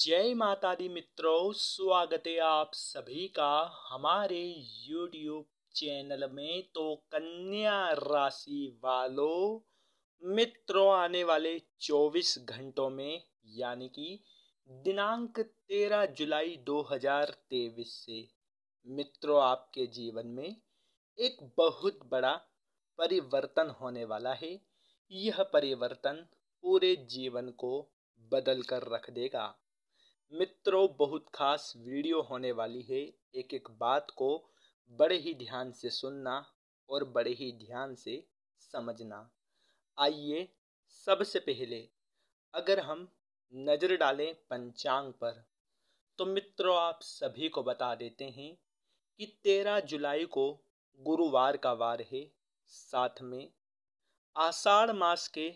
जय माता दी मित्रों, स्वागत है आप सभी का हमारे YouTube चैनल में। तो कन्या राशि वालों मित्रों, आने वाले 24 घंटों में यानी कि दिनांक 13 जुलाई 2023 से मित्रों आपके जीवन में एक बहुत बड़ा परिवर्तन होने वाला है। यह परिवर्तन पूरे जीवन को बदल कर रख देगा। मित्रों बहुत खास वीडियो होने वाली है। एक एक बात को बड़े ही ध्यान से सुनना और बड़े ही ध्यान से समझना। आइए सबसे पहले अगर हम नज़र डालें पंचांग पर, तो मित्रों आप सभी को बता देते हैं कि 13 जुलाई को गुरुवार का वार है। साथ में आषाढ़ मास के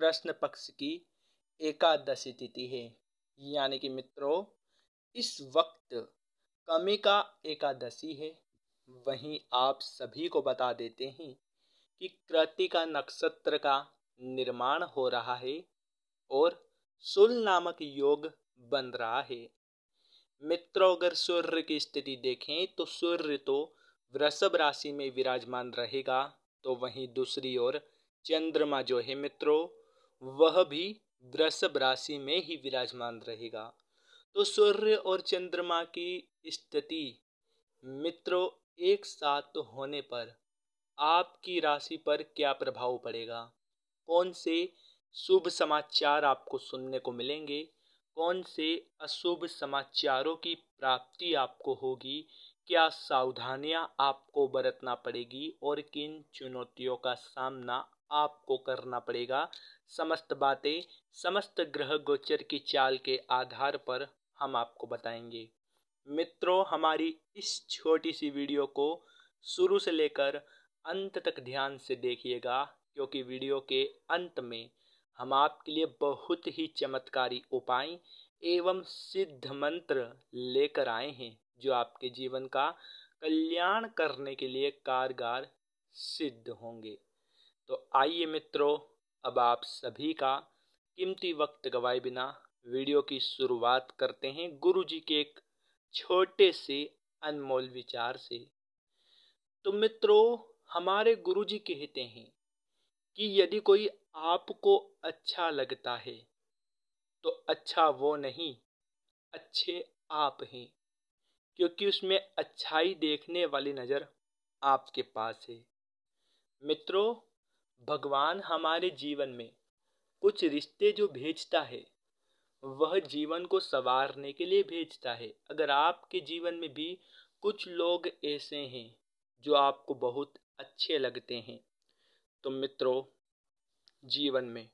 कृष्ण पक्ष की एकादशी तिथि है, यानी कि मित्रों इस वक्त कमी का एकादशी है। वहीं आप सभी को बता देते हैं कि कृतिका नक्षत्र का निर्माण हो रहा है और सुल नामक योग बन रहा है। मित्रों अगर सूर्य की स्थिति देखें तो सूर्य तो वृषभ राशि में विराजमान रहेगा, तो वहीं दूसरी ओर चंद्रमा जो है मित्रों वह भी वृषभ राशि में ही विराजमान रहेगा। तो सूर्य और चंद्रमा की स्थिति मित्रों एक साथ होने पर आपकी राशि पर क्या प्रभाव पड़ेगा, कौन से शुभ समाचार आपको सुनने को मिलेंगे, कौन से अशुभ समाचारों की प्राप्ति आपको होगी, क्या सावधानियां आपको बरतना पड़ेगी और किन चुनौतियों का सामना आपको करना पड़ेगा, समस्त बातें समस्त ग्रह गोचर की चाल के आधार पर हम आपको बताएंगे। मित्रों हमारी इस छोटी सी वीडियो को शुरू से लेकर अंत तक ध्यान से देखिएगा, क्योंकि वीडियो के अंत में हम आपके लिए बहुत ही चमत्कारी उपाय एवं सिद्ध मंत्र लेकर आए हैं जो आपके जीवन का कल्याण करने के लिए कारगर सिद्ध होंगे। तो आइए मित्रों अब आप सभी का कीमती वक्त गवाए बिना वीडियो की शुरुआत करते हैं गुरुजी के एक छोटे से अनमोल विचार से। तो मित्रों हमारे गुरुजी कहते हैं कि यदि कोई आपको अच्छा लगता है तो अच्छा वो नहीं, अच्छे आप हैं, क्योंकि उसमें अच्छाई देखने वाली नज़र आपके पास है। मित्रों भगवान हमारे जीवन में कुछ रिश्ते जो भेजता है वह जीवन को संवारने के लिए भेजता है। अगर आपके जीवन में भी कुछ लोग ऐसे हैं जो आपको बहुत अच्छे लगते हैं, तो मित्रों जीवन में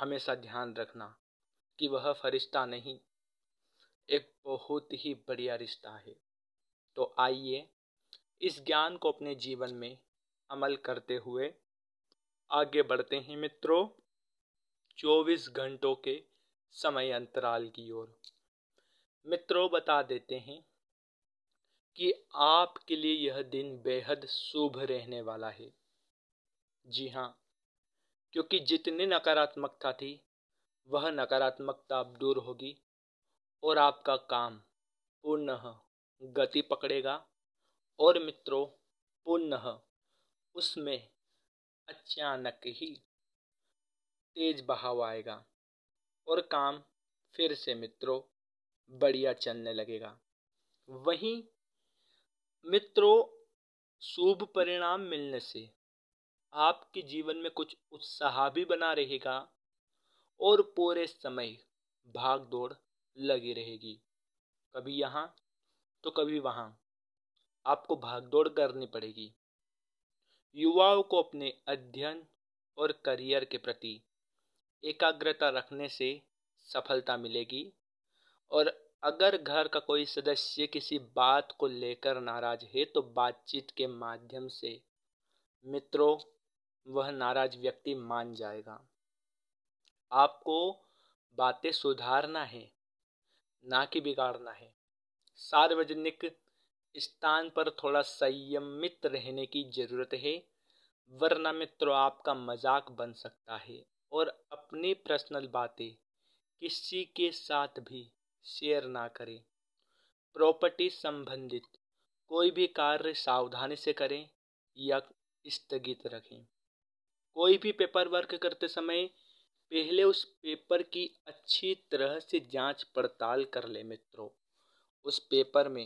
हमेशा ध्यान रखना कि वह फरिश्ता नहीं, एक बहुत ही बढ़िया रिश्ता है। तो आइए इस ज्ञान को अपने जीवन में अमल करते हुए आगे बढ़ते हैं मित्रों 24 घंटों के समय अंतराल की ओर। मित्रों बता देते हैं कि आपके लिए यह दिन बेहद शुभ रहने वाला है। जी हाँ, क्योंकि जितनी नकारात्मकता थी वह नकारात्मकता अब दूर होगी और आपका काम पुनः गति पकड़ेगा और मित्रों पुनः उसमें अचानक ही तेज बहाव आएगा और काम फिर से मित्रों बढ़िया चलने लगेगा। वहीं मित्रों शुभ परिणाम मिलने से आपके जीवन में कुछ उत्साह भी बना रहेगा और पूरे समय भाग दौड़ लगी रहेगी, कभी यहाँ तो कभी वहाँ आपको भाग दौड़ करनी पड़ेगी। युवाओं को अपने अध्ययन और करियर के प्रति एकाग्रता रखने से सफलता मिलेगी, और अगर घर का कोई सदस्य किसी बात को लेकर नाराज है तो बातचीत के माध्यम से मित्रों वह नाराज व्यक्ति मान जाएगा। आपको बातें सुधारना है, ना कि बिगाड़ना है। सार्वजनिक स्थान पर थोड़ा संयमित रहने की ज़रूरत है, वरना मित्रों आपका मजाक बन सकता है और अपनी पर्सनल बातें किसी के साथ भी शेयर ना करें। प्रॉपर्टी संबंधित कोई भी कार्य सावधानी से करें या स्थगित रखें। कोई भी पेपर वर्क करते समय पहले उस पेपर की अच्छी तरह से जांच पड़ताल कर ले मित्रों। उस पेपर में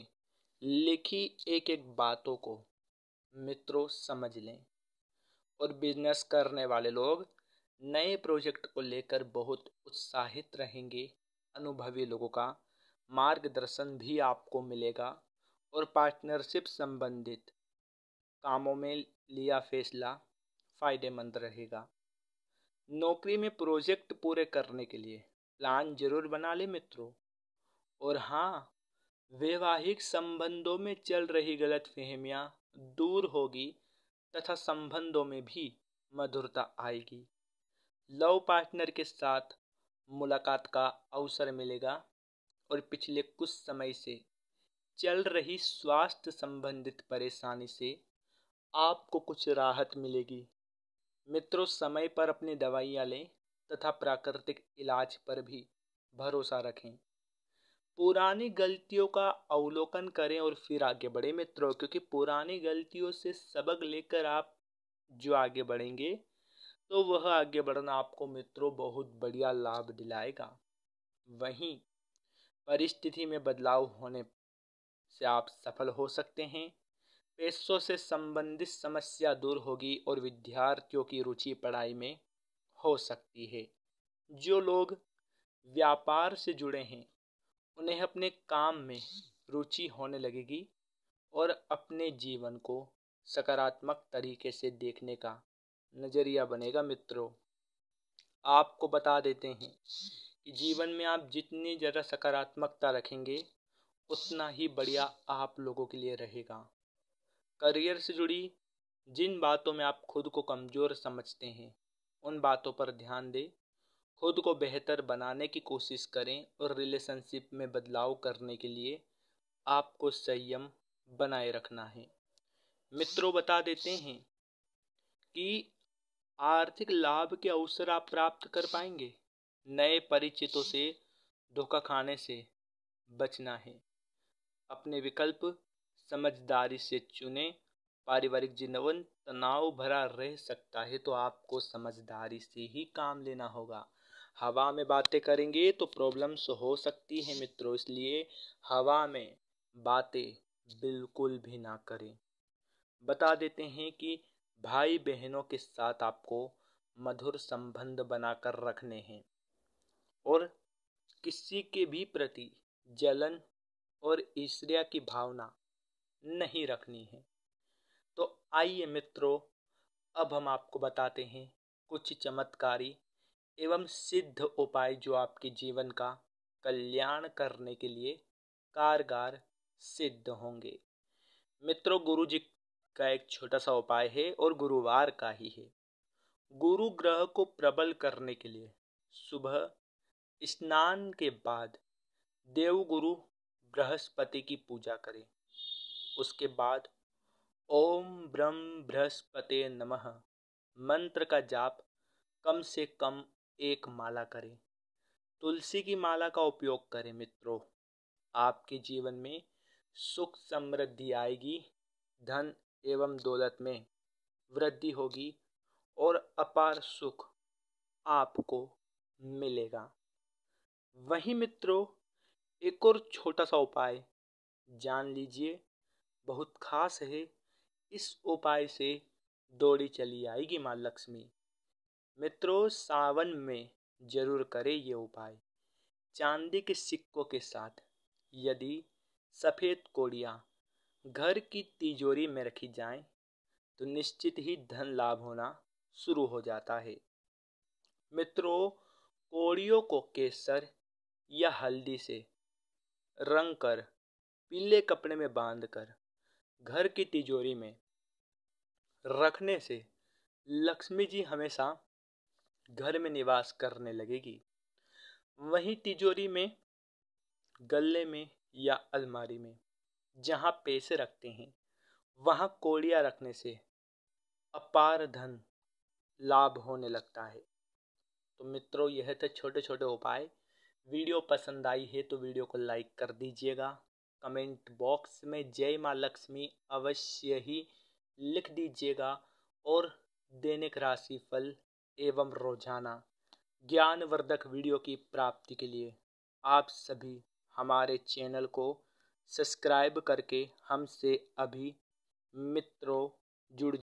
लिखी एक एक बातों को मित्रों समझ लें। और बिजनेस करने वाले लोग नए प्रोजेक्ट को लेकर बहुत उत्साहित रहेंगे। अनुभवी लोगों का मार्गदर्शन भी आपको मिलेगा और पार्टनरशिप संबंधित कामों में लिया फैसला फ़ायदेमंद रहेगा। नौकरी में प्रोजेक्ट पूरे करने के लिए प्लान जरूर बना लें मित्रों। और हाँ, वैवाहिक संबंधों में चल रही गलतफहमियां दूर होगी तथा संबंधों में भी मधुरता आएगी। लव पार्टनर के साथ मुलाकात का अवसर मिलेगा और पिछले कुछ समय से चल रही स्वास्थ्य संबंधित परेशानी से आपको कुछ राहत मिलेगी। मित्रों, समय पर अपनी दवाइयाँ लें तथा प्राकृतिक इलाज पर भी भरोसा रखें। पुरानी गलतियों का अवलोकन करें और फिर आगे बढ़ें मित्रों, क्योंकि पुरानी गलतियों से सबक लेकर आप जो आगे बढ़ेंगे तो वह आगे बढ़ना आपको मित्रों बहुत बढ़िया लाभ दिलाएगा। वहीं परिस्थिति में बदलाव होने से आप सफल हो सकते हैं। पैसों से संबंधित समस्या दूर होगी और विद्यार्थियों की रुचि पढ़ाई में हो सकती है। जो लोग व्यापार से जुड़े हैं उन्हें अपने काम में रुचि होने लगेगी और अपने जीवन को सकारात्मक तरीके से देखने का नज़रिया बनेगा मित्रों। आपको बता देते हैं कि जीवन में आप जितनी ज़्यादा सकारात्मकता रखेंगे उतना ही बढ़िया आप लोगों के लिए रहेगा। करियर से जुड़ी जिन बातों में आप खुद को कमज़ोर समझते हैं उन बातों पर ध्यान दें। खुद को बेहतर बनाने की कोशिश करें और रिलेशनशिप में बदलाव करने के लिए आपको संयम बनाए रखना है। मित्रों, बता देते हैं कि आर्थिक लाभ के अवसर आप प्राप्त कर पाएंगे। नए परिचितों से धोखा खाने से बचना है। अपने विकल्प समझदारी से चुनें। पारिवारिक जीवन तनाव भरा रह सकता है तो आपको समझदारी से ही काम लेना होगा। हवा में बातें करेंगे तो प्रॉब्लम्स हो सकती है मित्रों, इसलिए हवा में बातें बिल्कुल भी ना करें। बता देते हैं कि भाई बहनों के साथ आपको मधुर संबंध बनाकर रखने हैं और किसी के भी प्रति जलन और ईर्ष्या की भावना नहीं रखनी है। तो आइए मित्रों, अब हम आपको बताते हैं कुछ चमत्कारी एवं सिद्ध उपाय जो आपके जीवन का कल्याण करने के लिए कारगर सिद्ध होंगे। मित्रों, गुरु जी का एक छोटा सा उपाय है और गुरुवार का ही है। गुरु ग्रह को प्रबल करने के लिए सुबह स्नान के बाद देव गुरु बृहस्पति की पूजा करें। उसके बाद ओम ब्रह्म बृहस्पते नमः मंत्र का जाप कम से कम एक माला करें। तुलसी की माला का उपयोग करें मित्रों। आपके जीवन में सुख समृद्धि आएगी। धन एवं दौलत में वृद्धि होगी और अपार सुख आपको मिलेगा। वहीं मित्रों, एक और छोटा सा उपाय जान लीजिए, बहुत खास है। इस उपाय से दौड़ी चली आएगी माँ लक्ष्मी। मित्रों, सावन में जरूर करें ये उपाय। चांदी के सिक्कों के साथ यदि सफ़ेद कौड़ियाँ घर की तिजोरी में रखी जाएं तो निश्चित ही धन लाभ होना शुरू हो जाता है। मित्रों, कौड़ियों को केसर या हल्दी से रंग कर पीले कपड़े में बांधकर घर की तिजोरी में रखने से लक्ष्मी जी हमेशा घर में निवास करने लगेगी। वहीं तिजोरी में, गल्ले में या अलमारी में जहाँ पैसे रखते हैं वहाँ कौड़ियाँ रखने से अपार धन लाभ होने लगता है। तो मित्रों, यह थे छोटे छोटे उपाय वीडियो पसंद आई है तो वीडियो को लाइक कर दीजिएगा। कमेंट बॉक्स में जय माँ लक्ष्मी अवश्य ही लिख दीजिएगा और दैनिक राशिफल एवं रोजाना ज्ञानवर्धक वीडियो की प्राप्ति के लिए आप सभी हमारे चैनल को सब्सक्राइब करके हमसे अभी मित्रों जुड़